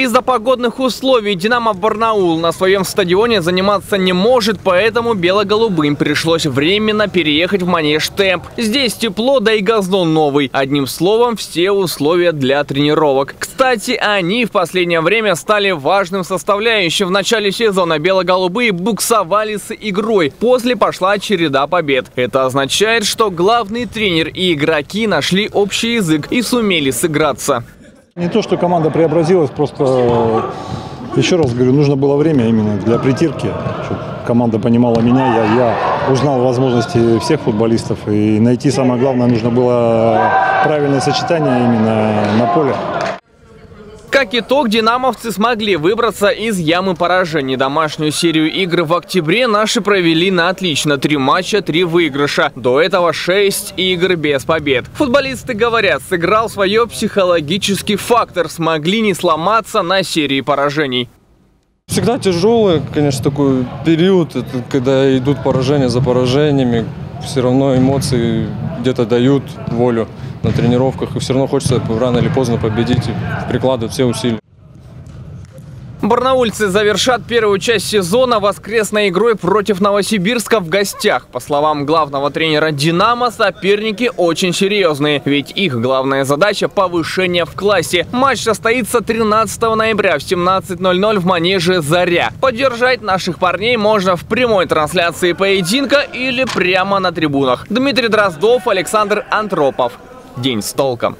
Из-за погодных условий «Динамо» Барнаул на своем стадионе заниматься не может, поэтому бело-голубым пришлось временно переехать в Манеж Темп. Здесь тепло, да и газон новый. Одним словом, все условия для тренировок. Кстати, они в последнее время стали важным составляющим. В начале сезона бело-голубые буксовали с игрой. После пошла череда побед. Это означает, что главный тренер и игроки нашли общий язык и сумели сыграться. Не то, что команда преобразилась, просто, еще раз говорю, нужно было время именно для притирки, чтобы команда понимала меня, я узнал возможности всех футболистов, и найти самое главное, нужно было правильное сочетание именно на поле. Как итог, динамовцы смогли выбраться из ямы поражений. Домашнюю серию игр в октябре наши провели на отлично. 3 матча, 3 выигрыша. До этого 6 игр без побед. Футболисты говорят, сыграл свое психологический фактор. Смогли не сломаться на серии поражений. Всегда тяжелый, конечно, такой период, когда идут поражения за поражениями. Все равно эмоции где-то дают волю на тренировках, и все равно хочется рано или поздно победить и прикладывать все усилия. Барнаульцы завершат первую часть сезона воскресной игрой против Новосибирска в гостях. По словам главного тренера «Динамо», соперники очень серьезные, ведь их главная задача – повышение в классе. Матч состоится 13 ноября в 17:00 в манеже «Заря». Поддержать наших парней можно в прямой трансляции поединка или прямо на трибунах. Дмитрий Дроздов, Александр Антропов. День с толком.